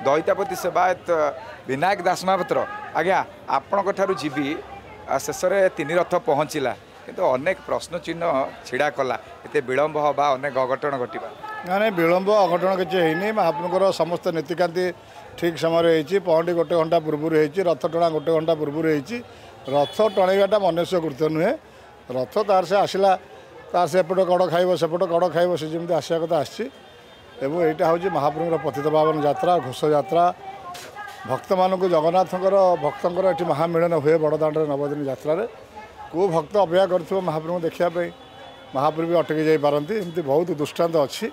दईतापति सेवायत विनायक दास महापात्र आज्ञा आपण जीवी शेष रथ पहुँचला किंतु अनेक प्रश्न चिन्ह छिड़ा कला ये विलम्ब हवा अनेक अघटन घटवा ना ना विलम्ब अघटन किसी है महाप्रभुर समस्त नीतिकांति ठीक समय हो पहटी गोटे घंटा पूर्वर हो रथ टणा गोटे घंटा पूर्वर हो रथ टणेटा मनुष्य कृत्य नुहे रथ तार से आसला तार सेपट कड़ खाइब सेपट कड़ खाइब से जमी आसा कथा आसी एटा हूँ महाप्रभुर पतित पावन यात्रा घोष यात्रा भक्त मान जगन्नाथ भक्तर ये महामिलन हुए बड़दाण्ड नवदिन यात्रा को भक्त अपेक्षा कर महाप्रभु देखापी महाप्रभु भी अटकी जापारती एमती बहुत दृष्टांत अच्छी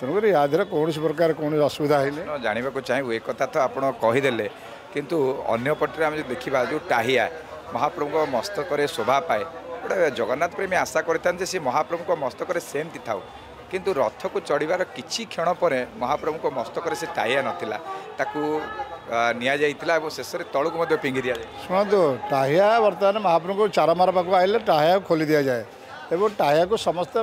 तेणुक या देहर कौन प्रकार कौन असुविधा है जानवाक चाहिए एक कथा तो आपदेले कितु अंपटे आम देखा जो टाहिया महाप्रभु मस्तक शोभा पाए गोटे जगन्नाथ प्रेमी आशा करें महाप्रभु मस्तक सेमती था किंतु रथ को चढ़वार किसी क्षण पर महाप्रभु मस्तक से टाहिया नाला शेष तौक पिंगी दि जाए शुणु टाहिया बर्तमान महाप्रभु चारमार पाक आइले टाहिया खोली दि जाए और टाहिया को समस्ते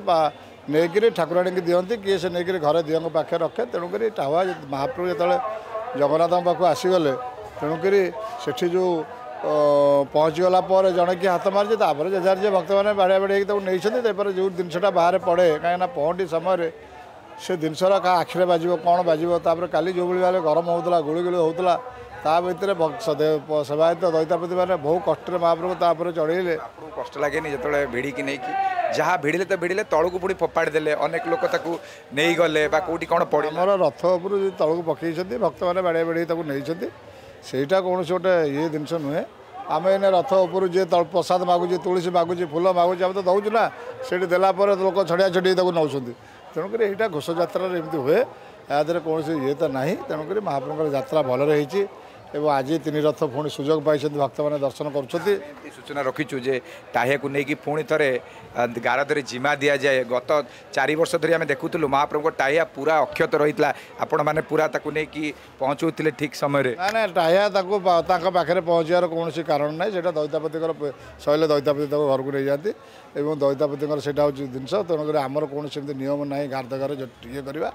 नहीं ठाकुराणी की दिखती किए से नहीं घर दिवस पाखे रखे तेणुक टाहिया महाप्रभु जो जगन्नाथ पाक आसीगले तेणुक से जो पहुँचीगला जड़े किए हाथ मारे तापर जेजार जी भक्त मैंने बाड़िया बाड़िया नहीं जो जिनसा बाहर पड़े कहीं पहुँटी समय से जिनसर क्या आखिरे बाजब कौन बाजब तापर काली जो भी भाव गरम होता गुलुगुलु होता ता भितर सेवायत दईतापति मैंने बहुत कष्ट महाप्रभु तापर चढ़ेले कष्ट लगे जो भिड़ी की नहीं कि जहाँ भिड़िले तो भिड़िले तौक पुणी फोपाड़ी देले अनेक लोक नहीं गले कौटी कौन पड़े मोर रथ उपरू तौक पकड़ भक्त मैंने बाड़िया बाड़िया सेटा कौन गोटे ये जिनस नुहे आम एने रथ उपरू जी प्रसाद मागुचे तुसी मागुचे फूल मागुचे आम तो दौचु ना से देलापर लोक छड़िया छड़ी नौंस तेणुक यहाँ घोष जात्रा एमती हुए या देहर कौन ये तो ना तेणुक महाप्रभुर यात्रा भलि एवं आज तीन रथ पुणी सुजोग पाई भक्त मैंने दर्शन कर सूचना रखीचु जे टाहिया को लेकिन पुणी थे गारदे जिमा दि जाए गत 4 वर्ष धरी आम देखुलू महाप्रभु टाहिया पूरा अक्षत रही है आपण मैंने पूरा नहीं पहुँचे ठीक समय ना टाहिया पाखे पहुँचार कौन कारण ना से दईतापति सहले दईतापति घर को नहीं जाती दईतापति से जिनस तेणुक आमर कौन से नियम ना गारद घर ये करवा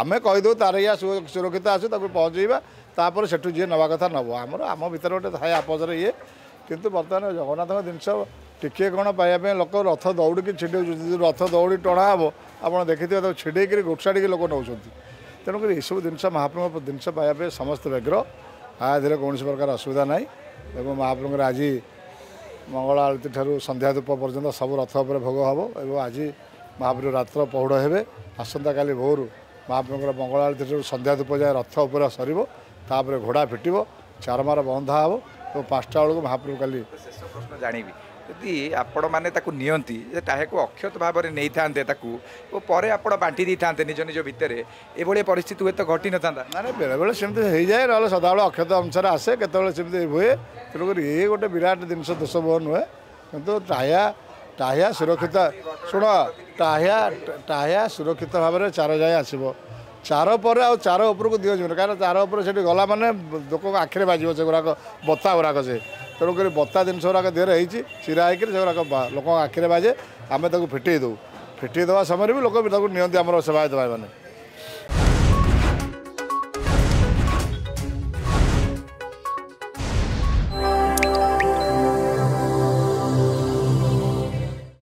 आम कहीदे तार या सुरक्षित आस पहुँचवा तापर सेठू जी नवा कथा नब आमर आम भितर गोटे थाए आपजर ये किंतु बर्तमान जगन्नाथ जिनस टिके कौन पाइबापी लोक रथ दौड़ की छिड़े रथ दौड़ी टणा हम आप देखिए छिड़ेक गोटसाड़ी लोक नौ तेणुक यू जिनस महाप्रभु जिनस पाइबापी समस्त व्यग्र आधे कौन प्रकार असुविधा ना और महाप्रभुर आज मंगल आरती ठार संध्या धूप पर्यटन सब रथ पर भोग हम और आज महाप्रभु रात्र पौड़ हे आसंता काली भोर महाप्रभुर मंगल आरती ठार संध्या धूप जाए रथ उपरा सर तापर घोड़ा फिट चारमार बंधा हे तो 5टा बेलू महाप्रभु काली शेष प्रश्न जानी यदि आपण मैंने टाहे को अक्षत भाव में नहीं था पर आप बांटी दे था निज निज भितर ये परिस्थिति हुए तो घटी न था मैंने बेले बेले सेमती जाए ना सदाबे अक्षत अनुसार आसे केतने हुए तेणुक ये गोटे विराट जिनस दोष बहु नुहे कि टाहिया सुरक्षित शुण टाहिया सुरक्षित भाव में चार जाए आसब चार पर आ चार उपरक दि जाए कहीं चार उपर से गला माने लोक आखिरे बाजब से गुराक बता गुराक से तेणुक बता जिनस गुराक देहर होती चिरा होकर लोक आखिरे बाजे आम फिटे दऊ फिटे दवा समय भी लोक नियंती आम सेवायत भाई मैंने।